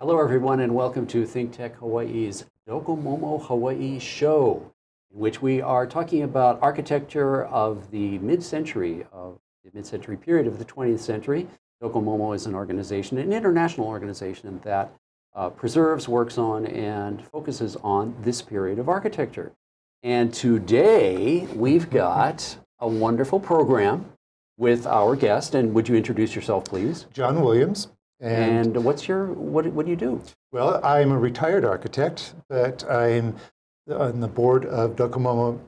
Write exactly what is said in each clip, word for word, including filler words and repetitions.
Hello everyone and welcome to Think Tech Hawaii's Docomomo Hawaii show, in which we are talking about architecture of the mid-century, of the mid-century period of the twentieth century. Docomomo is an organization, an international organization that uh, preserves, works on, and focuses on this period of architecture. And today we've got a wonderful program with our guest, and would you introduce yourself please? John Williams. And, and what's your, what, what do you do? Well, I'm a retired architect, but I'm on the board of Docomomo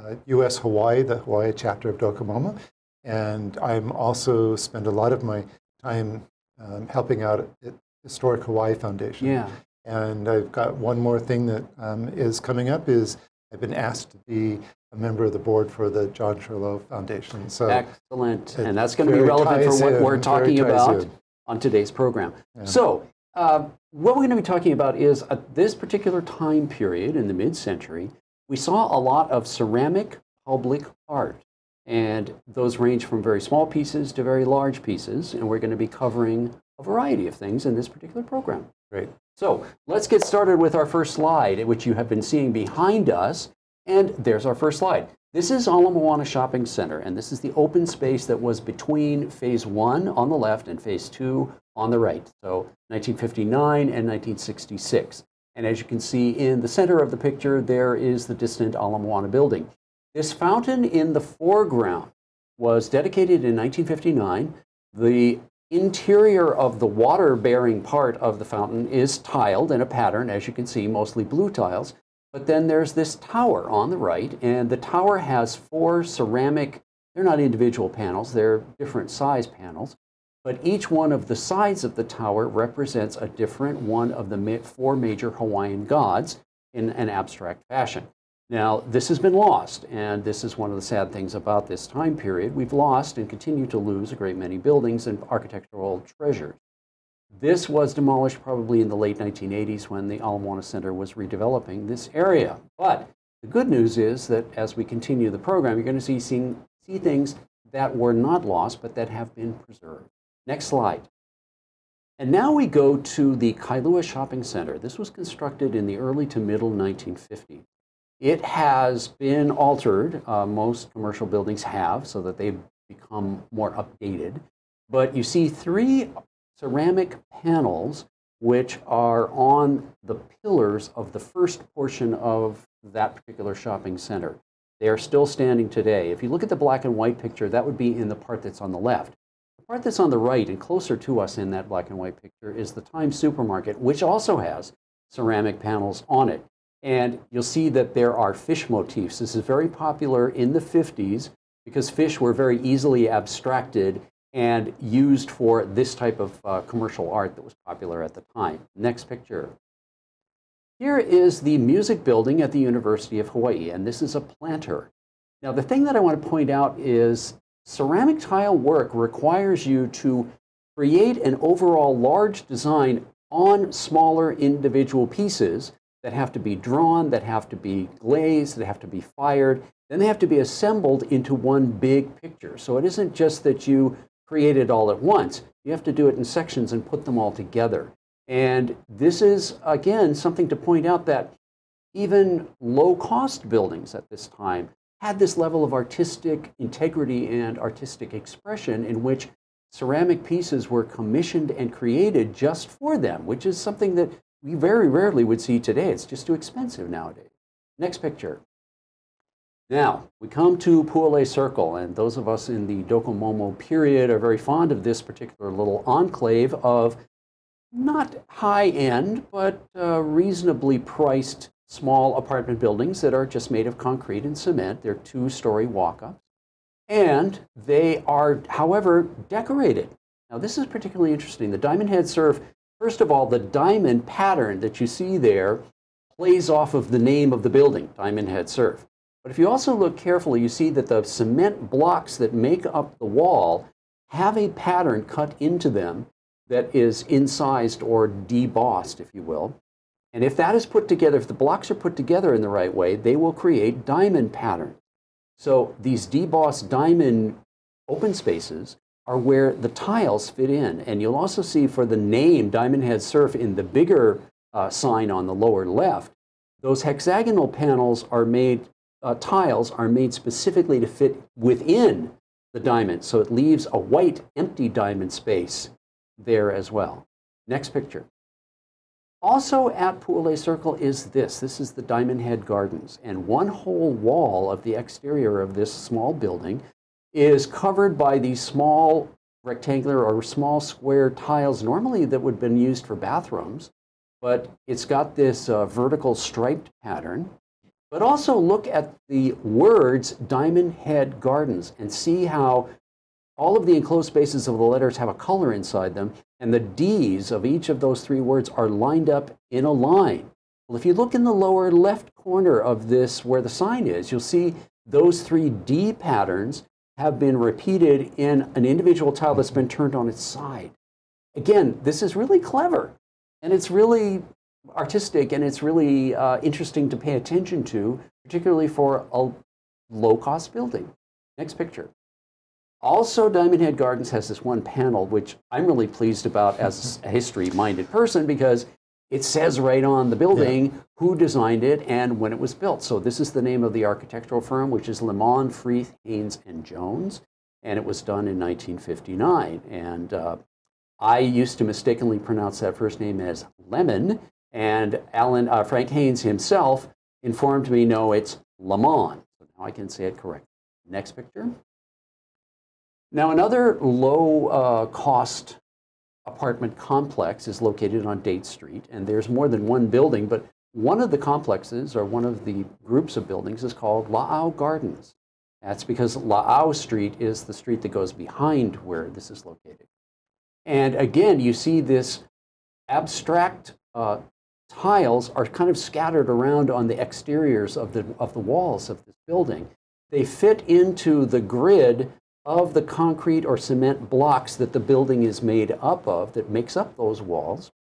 uh, U S Hawaii, the Hawaii chapter of Docomomo. And I'm also spend a lot of my time um, helping out at Historic Hawaii Foundation. Yeah. And I've got one more thing that um, is coming up is I've been asked to be a member of the board for the Jean Charlot Foundation. So excellent. And that's going to be relevant for what in, we're talking about. In. on today's program. Yeah. So uh, what we're going to be talking about is at uh, this particular time period in the mid-century, we saw a lot of ceramic public art. And those range from very small pieces to very large pieces. And we're going to be covering a variety of things in this particular program. Great. So let's get started with our first slide, which you have been seeing behind us. And there's our first slide. This is Ala Moana Shopping Center, and this is the open space that was between phase one on the left and phase two on the right, so nineteen fifty-nine and nineteen sixty-six. And as you can see in the center of the picture, there is the distant Ala Moana building. This fountain in the foreground was dedicated in nineteen fifty-nine. The interior of the water-bearing part of the fountain is tiled in a pattern, as you can see, mostly blue tiles. But then there's this tower on the right, and the tower has four ceramic, they're not individual panels, they're different size panels, but each one of the sides of the tower represents a different one of the four major Hawaiian gods in an abstract fashion. Now, this has been lost, and this is one of the sad things about this time period. We've lost and continue to lose a great many buildings and architectural treasures. This was demolished probably in the late nineteen eighties when the Ala Moana Center was redeveloping this area. But the good news is that as we continue the program, you're going to see, see, see things that were not lost, but that have been preserved. Next slide. And now we go to the Kailua Shopping Center. This was constructed in the early to middle nineteen fifties. It has been altered. Uh, most commercial buildings have, so that they've become more updated. But you see three ceramic panels which are on the pillars of the first portion of that particular shopping center. They are still standing today. If you look at the black and white picture, that would be in the part that's on the left. The part that's on the right and closer to us in that black and white picture is the Times Supermarket, which also has ceramic panels on it. And you'll see that there are fish motifs. This is very popular in the fifties because fish were very easily abstracted and used for this type of uh, commercial art that was popular at the time. Next picture. Here is the music building at the University of Hawaii, and this is a planter. Now, the thing that I want to point out is ceramic tile work requires you to create an overall large design on smaller individual pieces that have to be drawn, that have to be glazed, that have to be fired, then they have to be assembled into one big picture. So it isn't just that you create it all at once. You have to do it in sections and put them all together. And this is, again, something to point out that even low-cost buildings at this time had this level of artistic integrity and artistic expression in which ceramic pieces were commissioned and created just for them, which is something that we very rarely would see today. It's just too expensive nowadays. Next picture. Now, we come to Pule Circle, and those of us in the Docomomo period are very fond of this particular little enclave of not high-end, but uh, reasonably priced small apartment buildings that are just made of concrete and cement. They're two-story walk-ups, and they are, however, decorated. Now, this is particularly interesting. The Diamond Head Surf, first of all, the diamond pattern that you see there plays off of the name of the building, Diamond Head Surf. But if you also look carefully, you see that the cement blocks that make up the wall have a pattern cut into them that is incised or debossed, if you will. And if that is put together, if the blocks are put together in the right way, they will create diamond patterns. So these debossed diamond open spaces are where the tiles fit in. And you'll also see for the name Diamond Head Surf in the bigger uh, sign on the lower left, those hexagonal panels are made, uh, tiles are made specifically to fit within the diamond. So it leaves a white empty diamond space there as well. Next picture. Also at Pule Circle is this. This is the Diamond Head Gardens. And one whole wall of the exterior of this small building is covered by these small rectangular or small square tiles, normally that would have been used for bathrooms, but it's got this uh, vertical striped pattern. But also look at the words Diamond Head Gardens and see how all of the enclosed spaces of the letters have a color inside them, and the D's of each of those three words are lined up in a line. Well, if you look in the lower left corner of this where the sign is, you'll see those three D patterns have been repeated in an individual tile that's been turned on its side. Again, this is really clever, and it's really artistic, and it's really uh, interesting to pay attention to, particularly for a low-cost building. Next picture. Also, Diamond Head Gardens has this one panel, which I'm really pleased about as a history-minded person, because it says right on the building yeah. who designed it and when it was built. So this is the name of the architectural firm, which is Lemmon, Freeth, Haines and Jones, and it was done in nineteen fifty-nine. And uh, I used to mistakenly pronounce that first name as Lemmon, and Alan, uh, Frank Haines himself informed me, no, it's Lemmon. So now I can say it correctly. Next picture. Now another low-cost uh, apartment complex is located on Date Street, and there's more than one building, but one of the complexes, or one of the groups of buildings, is called La'au Gardens. That's because La'au Street is the street that goes behind where this is located. And again, you see this abstract uh, tiles are kind of scattered around on the exteriors of the, of the walls of this building. They fit into the grid of the concrete or cement blocks that the building is made up of that makes up those walls.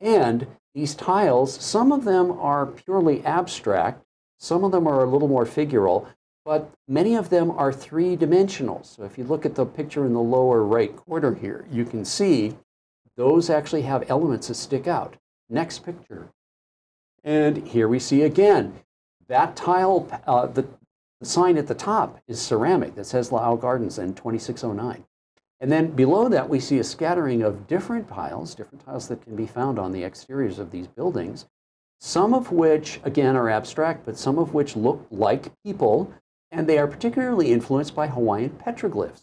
And these tiles, some of them are purely abstract, some of them are a little more figural, but many of them are three-dimensional. So if you look at the picture in the lower right corner here, you can see those actually have elements that stick out. Next picture. And here we see again, that tile, uh, the, the sign at the top is ceramic that says La'au Gardens and twenty-six oh nine. And then below that, we see a scattering of different tiles, different tiles that can be found on the exteriors of these buildings, some of which, again, are abstract, but some of which look like people, and they are particularly influenced by Hawaiian petroglyphs,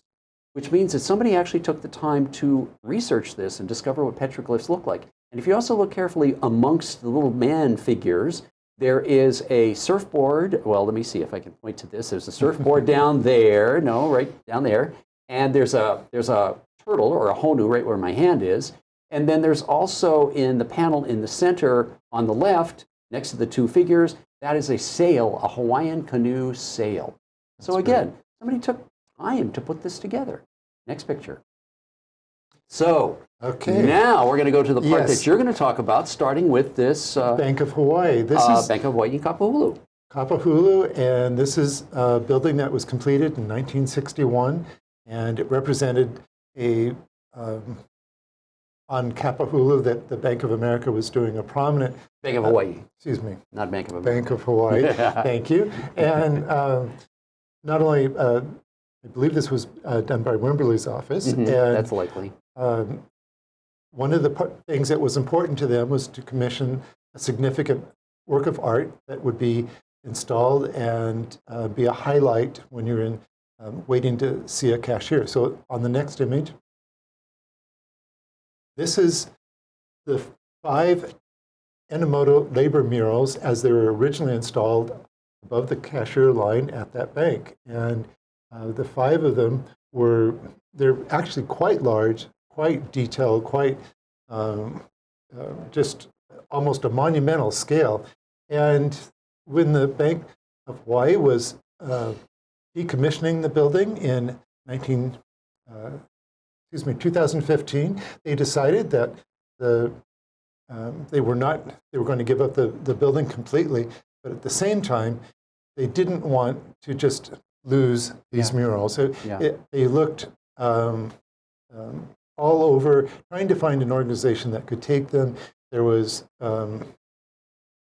which means that somebody actually took the time to research this and discover what petroglyphs look like. And if you also look carefully amongst the little man figures, there is a surfboard. Well, let me see if I can point to this. There's a surfboard down there. No, right down there. And there's a, there's a turtle or a honu right where my hand is. And then there's also in the panel in the center on the left, next to the two figures, that is a sail, a Hawaiian canoe sail. That's so again, great. Somebody took time to put this together. Next picture. So okay. Now we're going to go to the part yes. that you're going to talk about, starting with this uh, Bank of Hawaii. This uh, is Bank of Hawaii in Kapahulu. Kapahulu, and this is a building that was completed in nineteen sixty-one, and it represented a um, on Kapahulu that the Bank of America was doing a prominent Bank of uh, Hawaii. Excuse me, not Bank of America. Bank of Hawaii. Thank you. And um, not only uh, I believe this was uh, done by Wimberley's office. Mm-hmm. And, that's likely. Um, one of the things that was important to them was to commission a significant work of art that would be installed and uh, be a highlight when you're in um, waiting to see a cashier. So on the next image, this is the five Enomoto labor murals as they were originally installed above the cashier line at that bank. And uh, the five of them were, they're actually quite large, quite detailed, quite um, uh, just almost a monumental scale. And when the Bank of Hawaii was uh, decommissioning the building in nineteen, uh, excuse me, twenty fifteen, they decided that the um, they were not they were going to give up the the building completely, but at the same time, they didn't want to just lose these yeah. murals. So yeah. it, they looked. Um, um, all over trying to find an organization that could take them. There was um,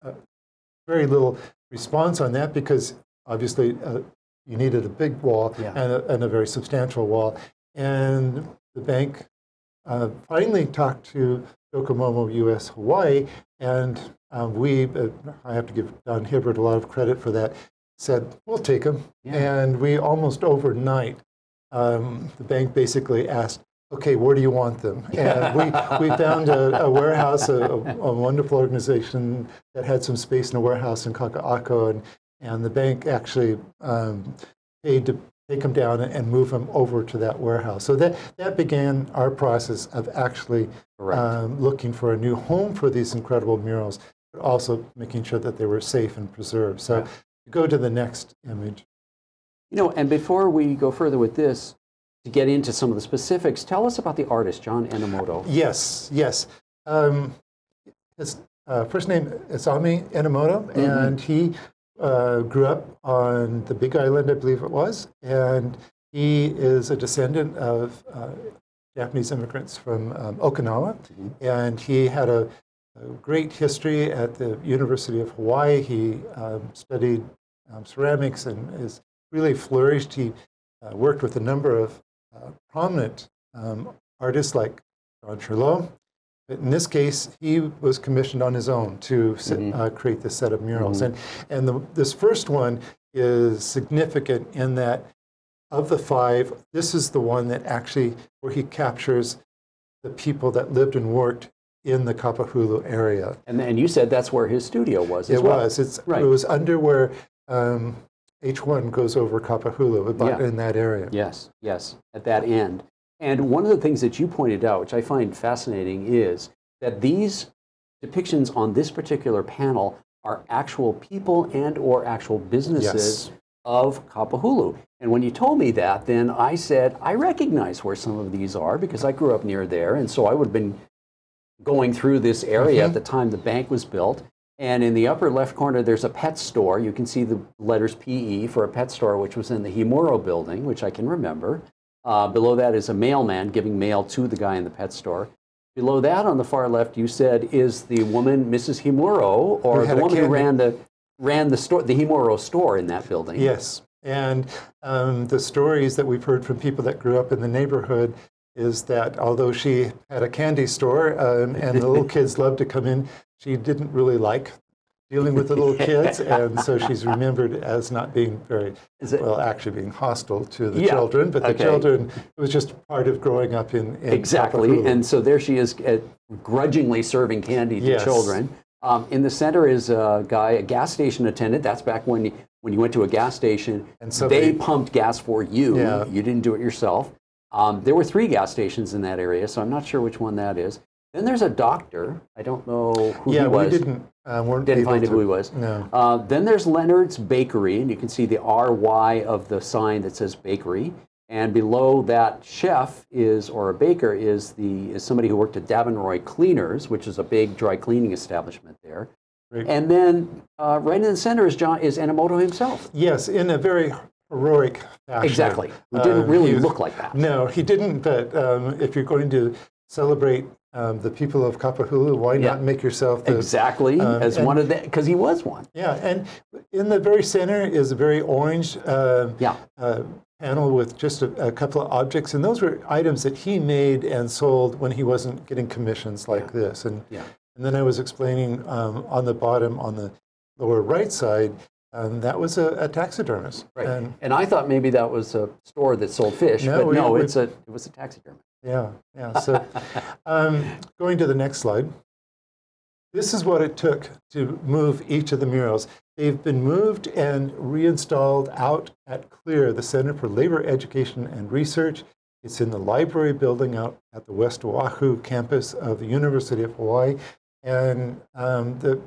uh, very little response on that because obviously uh, you needed a big wall yeah. and, a, and a very substantial wall. And the bank uh, finally talked to Docomomo U S Hawaii, and um, we, uh, I have to give Don Hibbert a lot of credit for that, said, we'll take them. Yeah. And we almost overnight, um, the bank basically asked, okay, where do you want them? And we, we found a, a warehouse, a, a wonderful organization that had some space in a warehouse in Kaka'ako, and, and the bank actually um, paid to take them down and move them over to that warehouse. So that, that began our process of actually um, looking for a new home for these incredible murals, but also making sure that they were safe and preserved. So yeah. Go to the next image. You know, and before we go further with this, to get into some of the specifics, tell us about the artist, John Enomoto. Yes, yes. Um, his uh, first name is Sami Enomoto, mm-hmm. and he uh, grew up on the Big Island, I believe it was, and he is a descendant of uh, Japanese immigrants from um, Okinawa, mm-hmm. and he had a, a great history at the University of Hawaii. He um, studied um, ceramics and is really flourished. He uh, worked with a number of Uh, prominent um, artists like Jean Charlot, but in this case, he was commissioned on his own to sit, mm-hmm. uh, create this set of murals. Mm-hmm. And, and the, this first one is significant in that of the five, this is the one that actually, where he captures the people that lived and worked in the Kapahulu area. And, and you said that's where his studio was as It well. was. It's, right. It was under where um, H one goes over Kapahulu, about yeah. in that area. Yes, yes, at that end. And one of the things that you pointed out, which I find fascinating, is that these depictions on this particular panel are actual people and or actual businesses yes. of Kapahulu. And when you told me that, then I said, I recognize where some of these are because I grew up near there. And so I would have been going through this area mm-hmm. at the time the bank was built. And in the upper left corner, there's a pet store. You can see the letters P E for a pet store, which was in the Himuro building, which I can remember. Uh, below that is a mailman giving mail to the guy in the pet store. Below that, on the far left, you said, is the woman, Missus Himuro, or the woman who ran the, ran the store, the Himuro store in that building. Yes, and um, the stories that we've heard from people that grew up in the neighborhood is that although she had a candy store um, and the little kids loved to come in, she didn't really like dealing with the little kids, and so she's remembered as not being very, Is it, well, actually being hostile to the yeah, children, but the okay. children, it was just part of growing up in, in Exactly, Kapahulu. And so there she is uh, grudgingly serving candy to yes. children. Um, in the center is a guy, a gas station attendant. That's back when, when you went to a gas station. And somebody, they pumped gas for you. Yeah. You didn't do it yourself. Um, there were three gas stations in that area, so I'm not sure which one that is. Then there's a doctor. I don't know who yeah, he was. Yeah, we didn't. Uh, weren't didn't find out who he was. No. Uh, then there's Leonard's Bakery, and you can see the R Y of the sign that says bakery. And below that chef is, or a baker, is the is somebody who worked at Davenport Cleaners, which is a big dry cleaning establishment there. Right. And then uh, right in the center is John is Enomoto himself. Yes, in a very heroic fashion. Exactly. He didn't um, really he, look like that. No, he didn't. But um, if you're going to celebrate Um, the people of Kapahulu, why yeah. not make yourself the, exactly um, as and, one of the because he was one. Yeah, and in the very center is a very orange uh, yeah. uh, panel with just a, a couple of objects, and those were items that he made and sold when he wasn't getting commissions like yeah. this. And yeah. and then I was explaining um, on the bottom, on the lower right side, um, that was a, a taxidermist. Right, and, and I thought maybe that was a store that sold fish, no, but we, no, we, it's a it was a taxidermist. Yeah, yeah. So um, going to the next slide. This is what it took to move each of the murals. They've been moved and reinstalled out at CLEAR, the Center for Labor Education and Research. It's in the library building out at the West Oahu campus of the University of Hawaii. And um, the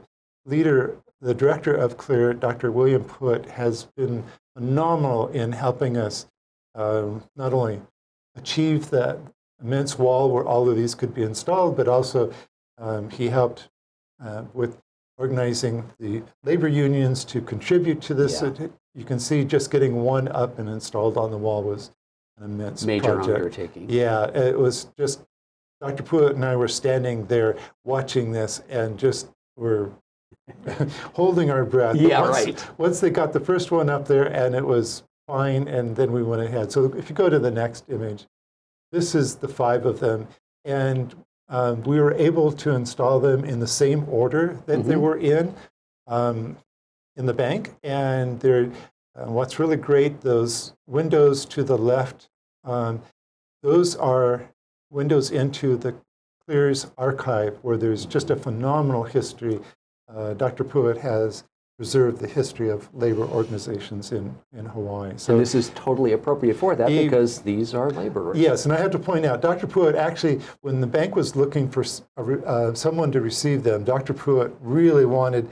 leader, the director of CLEAR, Doctor William Puette, has been phenomenal in helping us um, not only achieve that immense wall where all of these could be installed, but also um, he helped uh, with organizing the labor unions to contribute to this. Yeah. You can see just getting one up and installed on the wall was immense major project. undertaking. Yeah, it was just, Doctor Puette and I were standing there watching this and just were holding our breath. Yeah, once, right. Once they got the first one up there and it was fine, and then we went ahead. So if you go to the next image, this is the five of them. And um, we were able to install them in the same order that mm-hmm. they were in, um, in the bank. And they're, uh, what's really great, those windows to the left, um, those are windows into the Clears archive, where there's just a phenomenal history. Uh, Doctor Puette has preserved the history of labor organizations in, in Hawaii. So and this is totally appropriate for that, he, because these are laborers. Yes, and I have to point out, Doctor Puette actually, when the bank was looking for a, uh, someone to receive them, Doctor Puette really wanted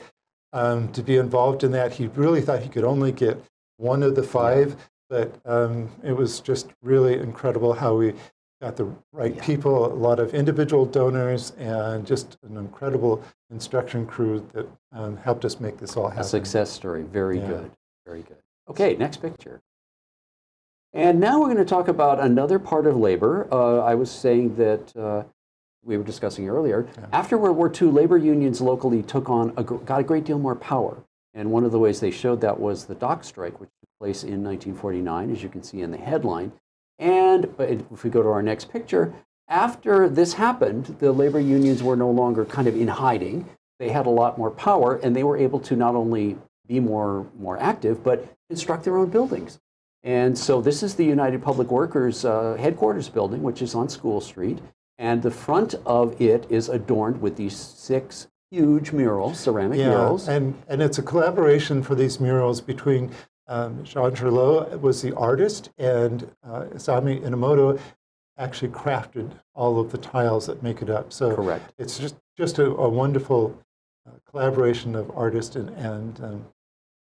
um, to be involved in that. He really thought he could only get one of the five, but um, it was just really incredible how we got the right yeah. people, a lot of individual donors, and just an incredible instruction crew that um, helped us make this all happen. A success story. Very yeah. good. Very good. Okay, next picture. And now we're going to talk about another part of labor. Uh, I was saying that uh, we were discussing earlier. Yeah. After World War Two, labor unions locally took on a, got a great deal more power. And one of the ways they showed that was the dock strike, which took place in nineteen forty-nine, as you can see in the headline. And if we go to our next picture, after this happened, the labor unions were no longer kind of in hiding. They had a lot more power, and they were able to not only be more, more active, but construct their own buildings. And so this is the United Public Workers uh, headquarters building, which is on School Street. And the front of it is adorned with these six huge murals, ceramic yeah, murals. And, and it's a collaboration for these murals between Um, Jean Charlot was the artist, and uh, Sami Enomoto actually crafted all of the tiles that make it up. So Correct. It's just, just a, a wonderful uh, collaboration of artists and, and um,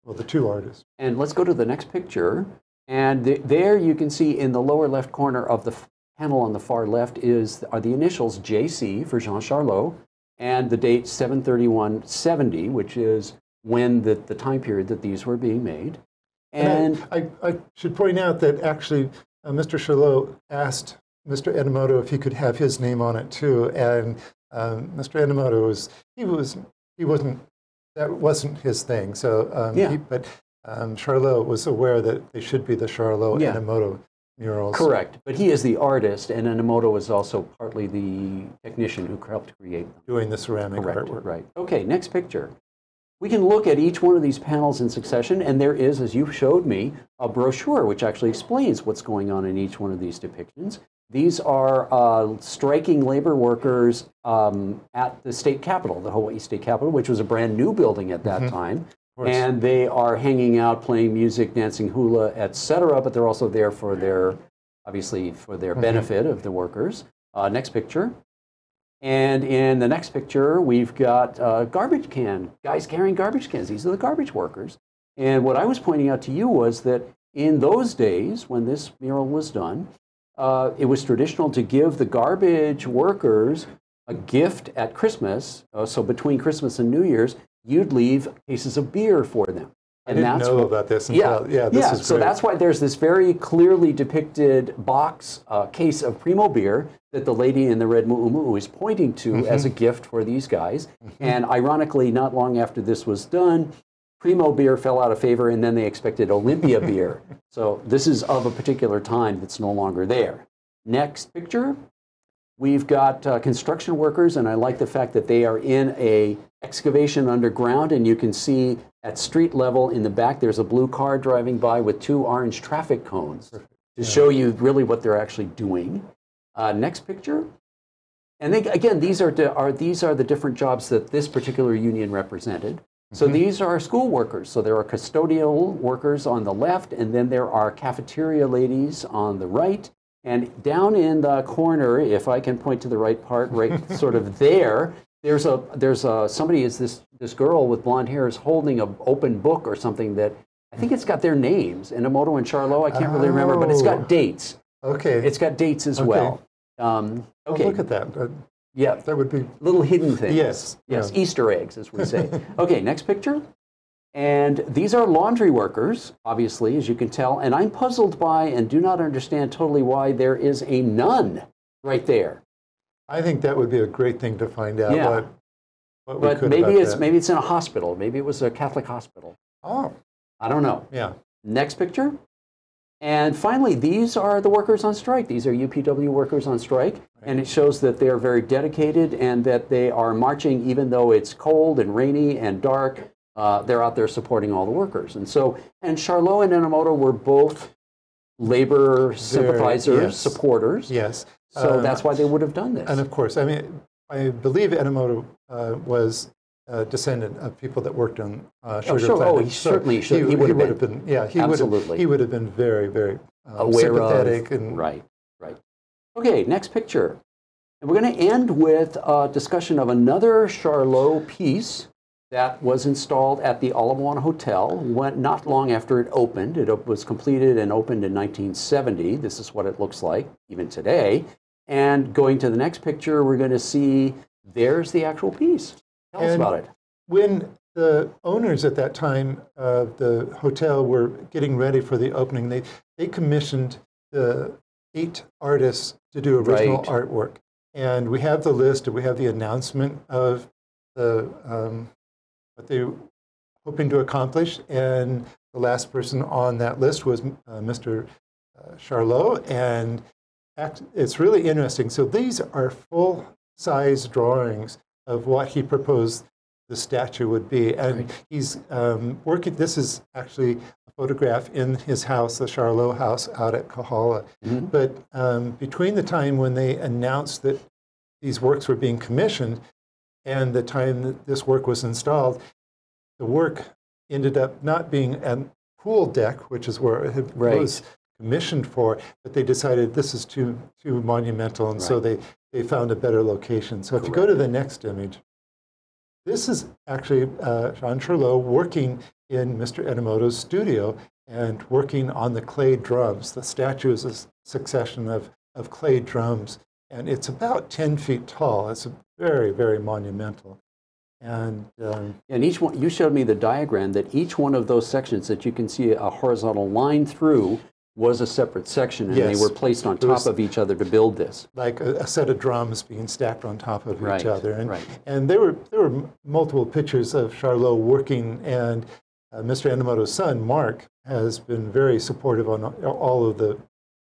well, the two artists. And let's go to the next picture. And the, there you can see in the lower left corner of the panel on the far left is are the initials J C for Jean Charlot, and the date seven thirty-one seventy, which is when the, the time period that these were being made. And, and I, I, I should point out that actually uh, Mister Charlot asked Mister Enomoto if he could have his name on it too, and um, Mister Enomoto was he was he wasn't that wasn't his thing. So, um, yeah. he, but um, Charlot was aware that they should be the Charlot yeah. Enomoto murals. Correct. But he is the artist, and Enomoto was also partly the technician who helped create them. Doing the ceramic Correct. artwork. Right. Okay. Next picture. We can look at each one of these panels in succession, and there is, as you showed me, a brochure which actually explains what's going on in each one of these depictions. These are uh, striking labor workers um, at the state capitol, the Hawaii State Capitol, which was a brand new building at that mm-hmm. time. And they are hanging out, playing music, dancing hula, et cetera. But they're also there for their, obviously, for their mm-hmm. benefit of the workers. Uh, next picture. And in the next picture, we've got uh, garbage can, guys carrying garbage cans. These are the garbage workers. And what I was pointing out to you was that in those days, when this mural was done, uh, it was traditional to give the garbage workers a gift at Christmas. Uh, so between Christmas and New Year's, you'd leave cases of beer for them. And I didn't that's know what, about this until, yeah, yeah, this yeah. is so great. That's why there's this very clearly depicted box uh, case of Primo Beer that the lady in the red mu'umu'u is pointing to mm-hmm. as a gift for these guys. Mm-hmm. And ironically, not long after this was done, Primo Beer fell out of favor, and then they expected Olympia beer. So this is of a particular time that's no longer there. Next picture. We've got uh, construction workers, and I like the fact that they are in a excavation underground, and you can see at street level in the back there's a blue car driving by with two orange traffic cones Perfect. to yeah. show you really what they're actually doing. Uh, next picture. And they, again, these are, are, these are the different jobs that this particular union represented. So mm-hmm. these are school workers. So there are custodial workers on the left, and then there are cafeteria ladies on the right. And down in the corner, if I can point to the right part, right sort of there, there's a, there's a, somebody is this, this girl with blonde hair is holding an open book or something that, I think it's got their names, Enomoto and Charlot, I can't oh. really remember, but it's got dates. Okay. It's got dates as okay. well. Um, okay. Oh, look at that. Uh, yeah. That would be. Little hidden things. Yes. Yes, yeah. Easter eggs, as we say. Okay, next picture. And these are laundry workers, obviously, as you can tell. And I'm puzzled by and do not understand totally why there is a nun right there. I think that would be a great thing to find out. Yeah. What, what but we could maybe it's that. maybe it's in a hospital. Maybe it was a Catholic hospital. Oh, I don't know. Yeah. Next picture. And finally, these are the workers on strike. These are U P W workers on strike. Right. And it shows that they are very dedicated and that they are marching even though it's cold and rainy and dark. Uh, they're out there supporting all the workers. And so, and Charlot and Enomoto were both labor sympathizers, yes. supporters. Yes. So um, that's why they would have done this. And of course, I mean, I believe Enomoto uh, was a descendant of people that worked on uh, sugar oh, sure. planting. Oh, he so certainly should. He, he would, he have, would been. have been. Yeah, he absolutely. Would have, he would have been very, very um, aware sympathetic of, and right, right. Okay, next picture, and we're going to end with a discussion of another Charlot piece that was installed at the Ala Moana Hotel went not long after it opened. It was completed and opened in nineteen seventy. This is what it looks like even today. And going to the next picture, we're going to see there's the actual piece. Tell and us about it. When the owners at that time of the hotel were getting ready for the opening, they, they commissioned the eight artists to do original right. artwork. And we have the list, we have the announcement of the um, what they were hoping to accomplish. And the last person on that list was uh, Mister Uh, Charlot. And act, it's really interesting. So these are full-size drawings of what he proposed the statue would be. And right. he's um, working, this is actually a photograph in his house, the Charlot house out at Kahala. Mm-hmm. But um, between the time when they announced that these works were being commissioned and the time that this work was installed, the work ended up not being a pool deck, which is where it had, right. was commissioned for, but they decided this is too too monumental, and right. so they, they found a better location. So Correct. If you go to the next image, this is actually uh, Jean Charlot working in Mister Enomoto's studio and working on the clay drums. The statue is a succession of, of clay drums, and it's about ten feet tall. It's a very, very monumental. And um, and each one, you showed me the diagram that each one of those sections that you can see a horizontal line through was a separate section, and yes, they were placed on top was, of each other to build this. Like a, a set of drums being stacked on top of right, each other. And, right. and there, were, there were multiple pictures of Charlot working, and uh, Mister Enomoto's son, Mark, has been very supportive on all of the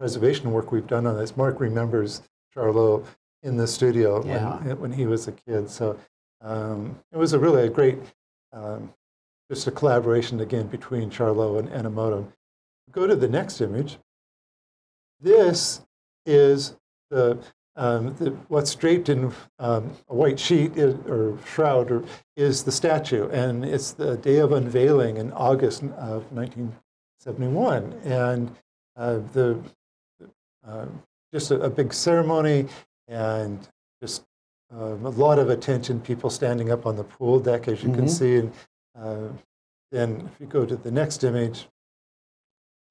preservation work we've done on this. Mark remembers Charlot in the studio yeah. when, when he was a kid. So um, it was a really a great, um, just a collaboration again between Charlot and Enomoto. Go to the next image. This is the, um, the what's draped in um, a white sheet is, or shroud or, is the statue. And it's the day of unveiling in August of nineteen seventy-one. And uh, the uh, just a, a big ceremony and just um, a lot of attention, people standing up on the pool deck, as you mm-hmm. can see. And uh, then if you go to the next image,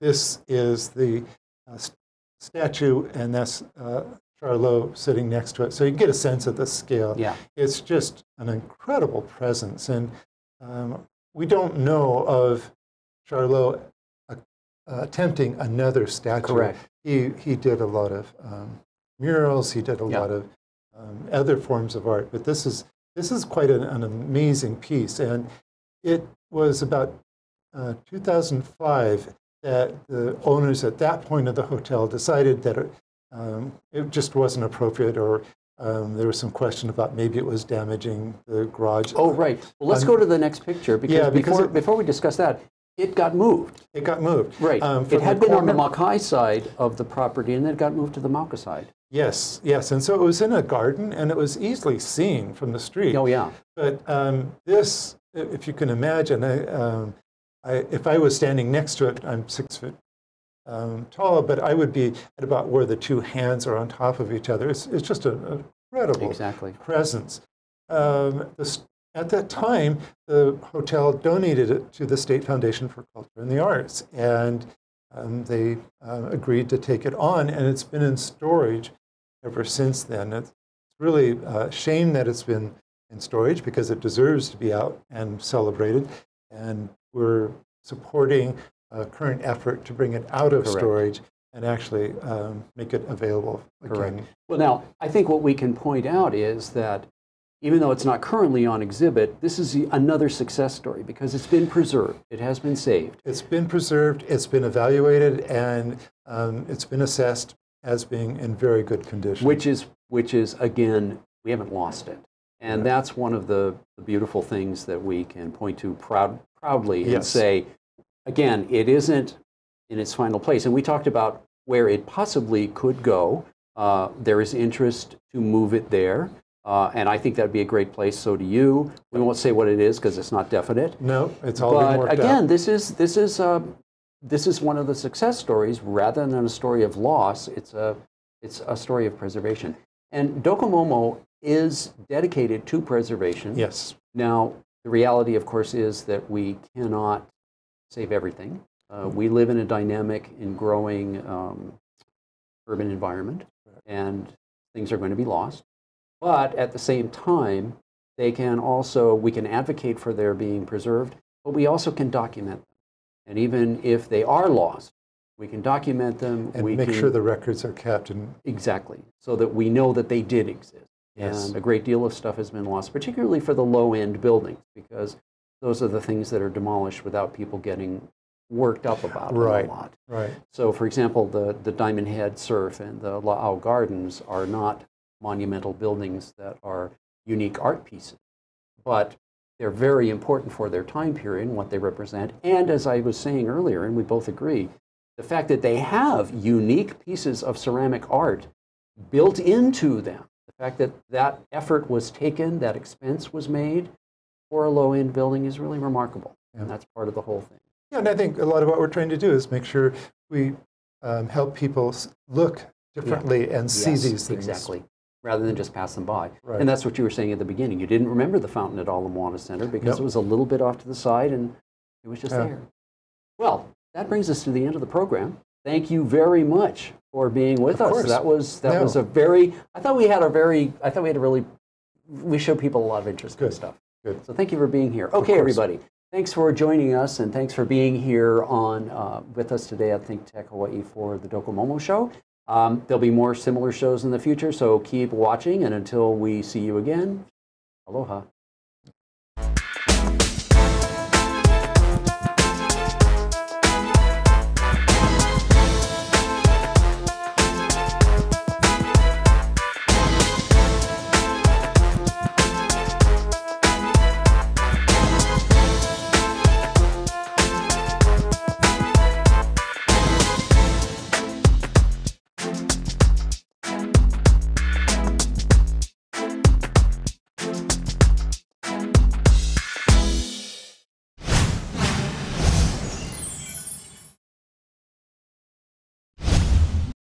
this is the uh, st statue, and that's uh, Charlot sitting next to it. So you can get a sense of the scale. Yeah. It's just an incredible presence. And um, we don't know of Charlot uh, uh, attempting another statue. Correct. He, he did a lot of um, murals. He did a yeah. lot of um, other forms of art. But this is, this is quite an, an amazing piece. And it was about uh, two thousand five that the owners at that point of the hotel decided that it, um, it just wasn't appropriate, or um, there was some question about maybe it was damaging the garage. Oh, right. Well, let's um, go to the next picture, because, yeah, because before, it, before we discuss that, it got moved. It got moved. Right. Um, it had been corner. on the Maukai side of the property, and then it got moved to the Mauka side. Yes, yes. And so it was in a garden, and it was easily seen from the street. Oh, yeah. But um, this, if you can imagine, I, um, I, if I was standing next to it, I'm six foot um, tall, but I would be at about where the two hands are on top of each other. It's, it's just an incredible exactly. presence. Um, this, at that time, the hotel donated it to the State Foundation for Culture and the Arts, and um, they uh, agreed to take it on, and it's been in storage ever since then. It's really a shame that it's been in storage, because it deserves to be out and celebrated. And we're supporting a current effort to bring it out of Correct. storage and actually um, make it available again. Correct. Well, now, I think what we can point out is that even though it's not currently on exhibit, this is another success story because it's been preserved. It has been saved. It's been preserved, it's been evaluated, and um, it's been assessed as being in very good condition. Which is, which is again, we haven't lost it. And yeah. that's one of the, the beautiful things that we can point to proud, proudly and yes. say, again, it isn't in its final place. And we talked about where it possibly could go. Uh, there is interest to move it there. Uh, and I think that would be a great place, so do you. We won't say what it is because it's not definite. No, it's all being worked out. But again, this is, this, is, uh, this is one of the success stories. Rather than a story of loss, it's a, it's a story of preservation. And Docomomo is dedicated to preservation. Yes. Now, the reality, of course, is that we cannot save everything. Uh, we live in a dynamic and growing um, urban environment, and things are going to be lost. But at the same time, they can also, we can advocate for their being preserved, but we also can document them. And even if they are lost, we can document them. And we make can, sure the records are kept. And... Exactly, so that we know that they did exist. Yes. And a great deal of stuff has been lost, particularly for the low-end buildings, because those are the things that are demolished without people getting worked up about right. it a lot. Right. So, for example, the, the Diamond Head Surf and the La'au Gardens are not monumental buildings that are unique art pieces, but they're very important for their time period and what they represent. And as I was saying earlier, and we both agree, the fact that they have unique pieces of ceramic art built into them, the fact that that effort was taken, that expense was made for a low-end building is really remarkable. Yeah. And that's part of the whole thing. Yeah, and I think a lot of what we're trying to do is make sure we um, help people look differently yeah. and see yes, these things. Exactly. Rather than just pass them by. Right. And that's what you were saying at the beginning. You didn't remember the fountain at Ala Moana Center because nope. it was a little bit off to the side and it was just yeah. there. Well, that brings us to the end of the program. Thank you very much for being with of us. Course. That was that no. was a very I thought we had a very I thought we had a really we showed people a lot of interest in stuff. Good. So thank you for being here. Okay, everybody. Thanks for joining us and thanks for being here on uh, with us today at Think Tech Hawaii for the Docomomo Show. Um, there'll be more similar shows in the future, so keep watching, and until we see you again, aloha.